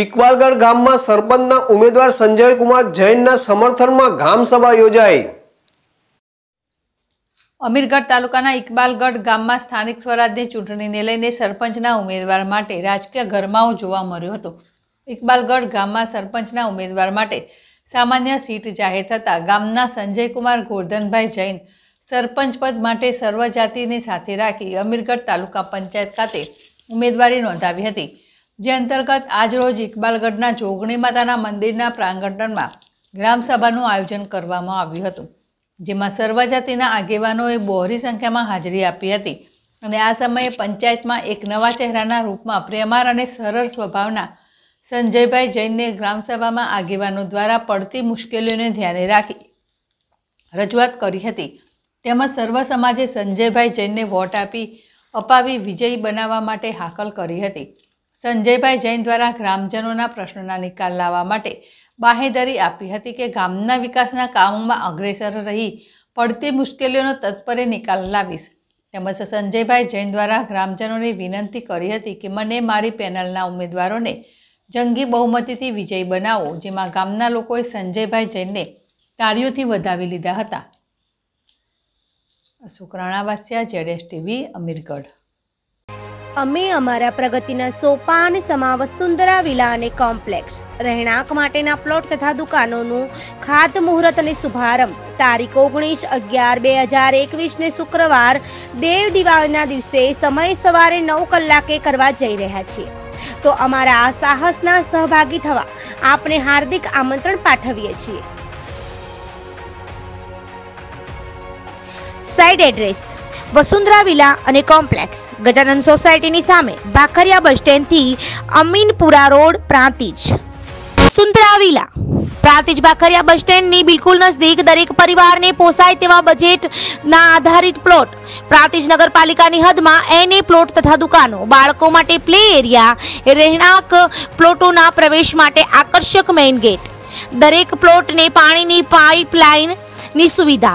इकबालगढ़ गाम में सरपंचना उम्मीदवार संजय कुमार जैन समर्थन में गाम सभा योजाई। अमीरगढ़ तालुकाना इकबालगढ़ गाम में स्थानिक स्वराज्य चूंटणी ने लईने सरपंचना उम्मीदवार माटे राजकीय गरमाओ जोवा मळ्यो हतो। इकबालगढ़ गाम में सरपंचना उम्मीदवार माटे सामान्य सीट जाहिर थता गामना संजय कुमार गोरधन भाई जैन सरपंच पद माटे सर्वजातिने साथे राखी अमीरगढ़ तालुका पंचायत खाते उम्मीदवारी नोंधावी हती। जे अंतर्गत आज रोज इकबालगढ़ना जोगणी माता मंदिरना प्रांगण में ग्राम सभानुं आयोजन करवामां आव्युं हतुं, जेमां सर्वजातिना आगेवानोए बहोरी संख्या में हाजरी आपी हती अने आ समये पंचायत में एक नवा चेहराना रूप में प्रेमाळ अने सरल स्वभावना संजयभाई जैनने ग्राम सभा में आगेवानों द्वारा पड़ती मुश्केलीओने ध्याने राखी रजूआत करी हती। तेमज सर्व समाजे संजयभाई जैनने वोट आपी अपावी विजयी बनावा माटे हाकल करी हती। संजयभाई जैन द्वारा ग्रामजनों प्रश्नों निकाल लावा माटे बाहेधरी आपी हती के गामना विकासना कामों में अग्रेसर रही पड़ती मुश्केलीओनो तत्परे निकाल लावीश। तेमज संजयभाई जैन द्वारा ग्रामजनोने विनंती करी हती कि मने मारी पेनलना उम्मीदवारोने जंगी बहुमतीथी विजयी बनावो, जेमां गामना लोकोए संजयभाई जैनने तारीओथी वधावी लीधा हता। शुक्राणावासिया ZSTV अमीरगढ़। अमे अमारा प्रगतिना सोपान समा वसुंधरा विला ने कॉम्प्लेक्स रहणांक माटेना प्लॉट तथा दुकानों खात मुहूर्त ने शुभारंभ तारीख 19/11/2021 ने शुक्रवार देव दिवाळीना दिवसे समय सवारे 9 કલાકે કરવા જઈ રહ્યા છે। तो अमारा आ साहसना सहभागी थवा आपने हार्दिक आमंत्रण पाठवीए छीए। साइड एड्रेस वसुंधरा विला अने कॉम्प्लेक्स गजानन सोसायटी नी सामे भाखरिया बस स्टेन्ड थी Aminpura road Prantij. Vasundhara villa Prantij Bhakhariya bus stand नी बिल्कुल नजदीक दरेक परिवार ने पोसाय तेवा बजेट ना आधारित प्लॉट प्रांतिज नगरपालिका नी हद मां एने प्लॉट तथा दुकानों बाळको माटे प्ले एरिया रहणांक प्लॉटों ना प्रवेश माटे आकर्षक मेन गेट दरेक प्लॉट ने पानी नी पाइपलाइन नी सुविधा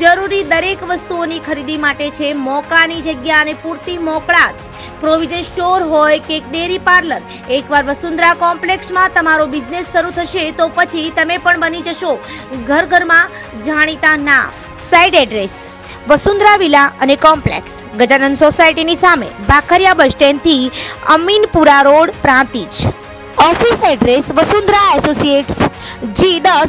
जरूरी दरेक वस्तुओनी खरीदी माटे छे मोकानी जग्या अने पूरती मोकळास प्रोविजन स्टोर होय के डेरी पार्लर। एकवार वसुंधरा कॉम्प्लेक्स में तमारो बिजनेस शुरू थशे तो पछी तमे पण बनी जशो घर घर में जाणीता नाम। साइड एड्रेस वसुंधरा विला अने कॉम्प्लेक्स गजानन सोसायटी नी सामे भाखरिया बस स्टेन्ड थी Aminpura road Prantij. Office address Vasundhara Associates G10